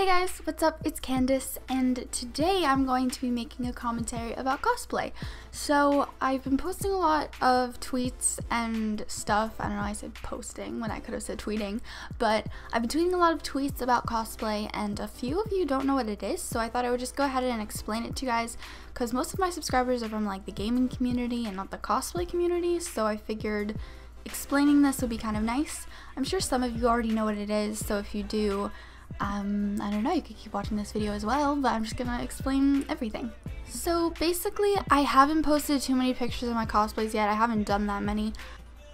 Hey guys, what's up? It's Candace, and today I'm going to be making a commentary about cosplay. So I've been posting a lot of tweets and stuff. I don't know why I said posting when I could have said tweeting, but I've been tweeting a lot of tweets about cosplay, and a few of you don't know what it is, so I thought I would just go ahead and explain it to you guys, because most of my subscribers are from like the gaming community and not the cosplay community, so I figured explaining this would be kind of nice. I'm sure some of you already know what it is, so if you do, I don't know, you could keep watching this video as well, but I'm just gonna explain everything. So basically, I haven't posted too many pictures of my cosplays yet. I haven't done that many,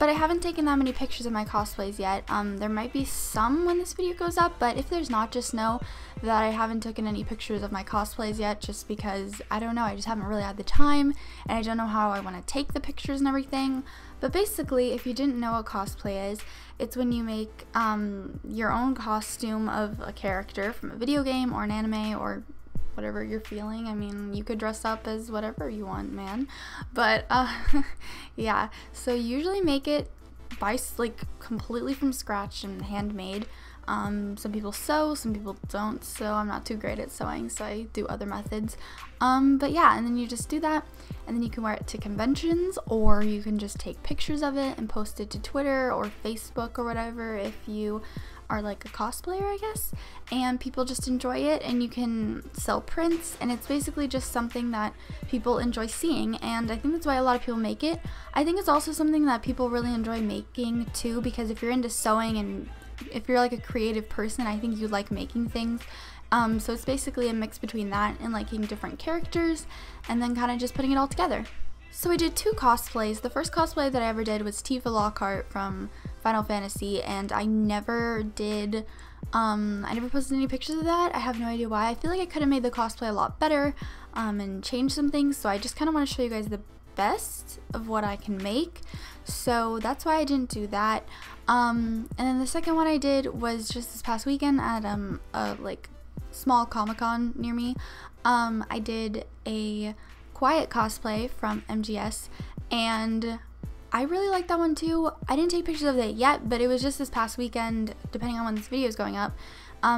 but I haven't taken that many pictures of my cosplays yet. There might be some when this video goes up, but if there's not, just know that I haven't taken any pictures of my cosplays yet, just because, I don't know, I just haven't really had the time, and I don't know how I want to take the pictures and everything. But basically, if you didn't know what cosplay is, it's when you make your own costume of a character from a video game or an anime or whatever you're feeling. I mean, you could dress up as whatever you want, man. But yeah, so you usually make it by like completely from scratch and handmade. Some people sew, some people don't sew. I'm not too great at sewing, so I do other methods. But yeah, and then you just do that, and then you can wear it to conventions, or you can just take pictures of it and post it to Twitter or Facebook or whatever if you are like a cosplayer, I guess, and people just enjoy it, and you can sell prints, and it's basically just something that people enjoy seeing, and I think that's why a lot of people make it. I think it's also something that people really enjoy making too, because if you're into sewing and if you're like a creative person, I think you like making things. So it's basically a mix between that and liking different characters and then kind of just putting it all together. So I did two cosplays. The first cosplay that I ever did was Tifa Lockhart from Final Fantasy, and I never did, I never posted any pictures of that. I have no idea why. I feel like I could have made the cosplay a lot better and changed some things, so I just kind of want to show you guys the best of what I can make, so that's why I didn't do that. And then the second one I did was just this past weekend at a like small Comic-Con near me. I did a Quiet cosplay from MGS, and I really like that one too. I didn't take pictures of that yet, but it was just this past weekend, depending on when this video is going up.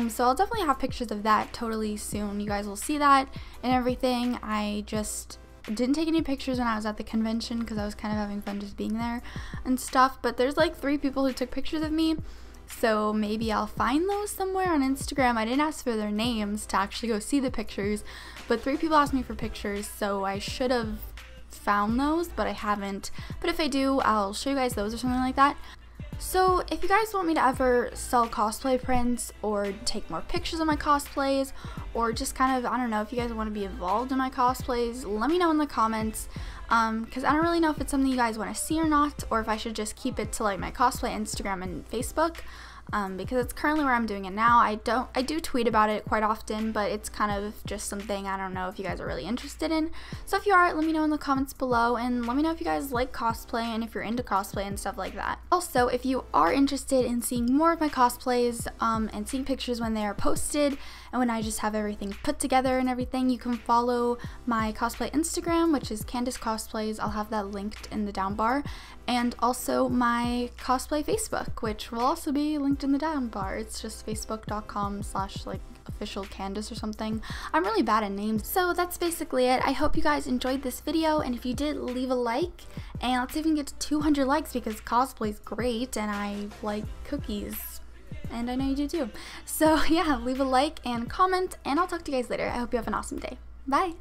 So I'll definitely have pictures of that totally soon. You guys will see that and everything. I just didn't take any pictures when I was at the convention because I was kind of having fun just being there and stuff, but there's like 3 people who took pictures of me, so maybe I'll find those somewhere on Instagram. I didn't ask for their names to actually go see the pictures, but 3 people asked me for pictures, so I should have found those, but I haven't. But if I do, I'll show you guys those or something like that. So if you guys want me to ever sell cosplay prints or take more pictures of my cosplays, or just kind of, I don't know, if you guys want to be involved in my cosplays, let me know in the comments, because I don't really know if it's something you guys want to see or not, or if I should just keep it to like my cosplay Instagram and Facebook, because it's currently where I'm doing it now. I do tweet about it quite often, but it's kind of just something I don't know if you guys are really interested in. So if you are, let me know in the comments below, and let me know if you guys like cosplay and if you're into cosplay and stuff like that. Also, if you are interested in seeing more of my cosplays and seeing pictures when they are posted and when I just have everything put together and everything, you can follow my cosplay Instagram, which is Candace cosplays. I'll have that linked in the down bar, and also my cosplay Facebook, which will also be linked in the down bar. It's just facebook.com/officialcandace or something. I'm really bad at names. So that's basically it. I hope you guys enjoyed this video, and if you did, leave a like, and let's see if we can get to 200 likes, because cosplay's great and I like cookies, and I know you do too. So yeah, leave a like and comment, and I'll talk to you guys later. I hope you have an awesome day. Bye.